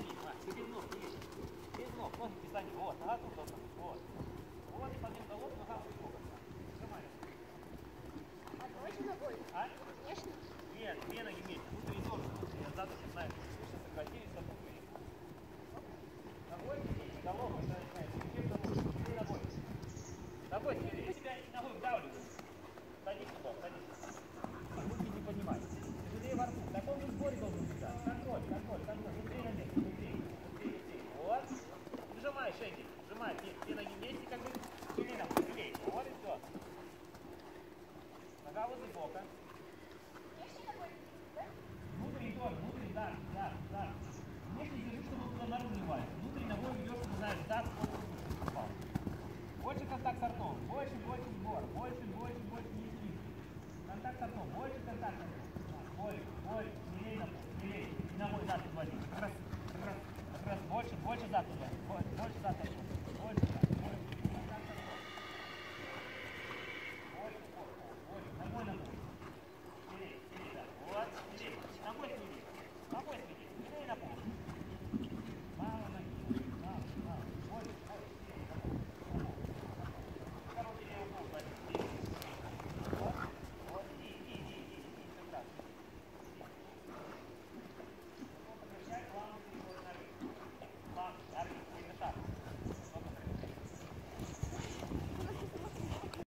встань, ты без ног, видишь? Без ног, ножки встань, вот, ага, тут должен быть, вот. Вот, и подним голову, ага, выпугаться. Сжимаешь. А давайте ногой? А? Конечно. Нет, две ноги вместе, тут и тоже, я задом не знаю, слышно, сократились, запутали. Ногой, голову, да, не знаю, чем голову, ты ногой. Ногой, я тебя ногой вдавливаю. Садись туда, садись. Руки не поднимай. Тяжелее во рту. В таком же сборе должен быть. Контроль, контроль, контроль. Внутри ноги, внутри, внутри, внутри. Вот. Сжимай шейки. Сжимай. Все ноги вместе, как бы тюленом. Тюлей. Вот и все. Нога возле бока. Внутри тоже, внутри, да, да, да. Внешне держи, чтобы туда наружу не валить. Внутри ногой бьешь, чтобы знаешь, да, сколько упал. Больше контакт с ртом. Больше, больше сбор. Больше, больше, больше. Контакт с ртом, больше контакт с ртом. Больше, больше, смелее, смелее. И на мой зад отводить. Как раз, больше, больше зад отводить.